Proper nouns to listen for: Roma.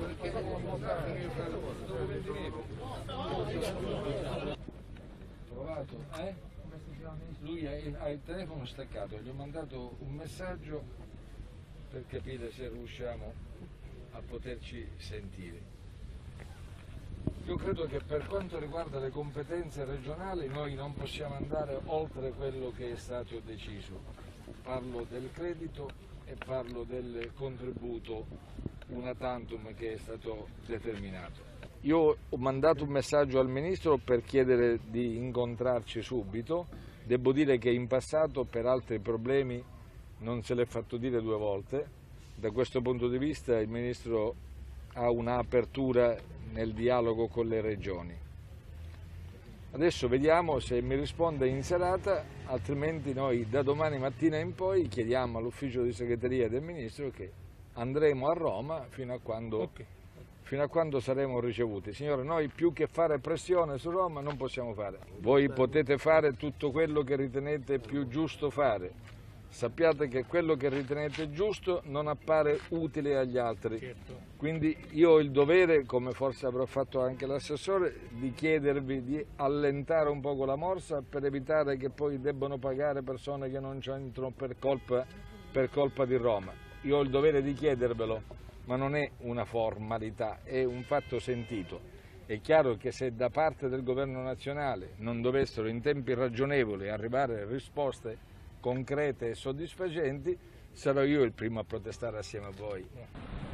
perché non può mostrare che è dove venire. Provato, eh? Lui ha il telefono staccato, gli ho mandato un messaggio per capire se riusciamo a poterci sentire. Io credo che per quanto riguarda le competenze regionali noi non possiamo andare oltre quello che è stato deciso. Parlo del credito e parlo del contributo una tantum che è stato determinato. Io ho mandato un messaggio al Ministro per chiedere di incontrarci subito. Devo dire che in passato per altri problemi non se l'è fatto dire due volte. Da questo punto di vista il Ministro ha un'apertura nel dialogo con le regioni. Adesso vediamo se mi risponde in serata, altrimenti noi da domani mattina in poi chiediamo all'ufficio di segreteria del Ministro che andremo a Roma fino a quando saremo ricevuti. Signora, noi più che fare pressione su Roma non possiamo fare. Voi potete fare tutto quello che ritenete più giusto fare. Sappiate che quello che ritenete giusto non appare utile agli altri, quindi io ho il dovere, come forse avrò fatto anche l'assessore, di chiedervi di allentare un poco la morsa per evitare che poi debbano pagare persone che non c'entrano per colpa di Roma. Io ho il dovere di chiedervelo, ma non è una formalità, è un fatto sentito. È chiaro che se da parte del governo nazionale non dovessero in tempi ragionevoli arrivare risposte concrete e soddisfacenti, sarò io il primo a protestare assieme a voi.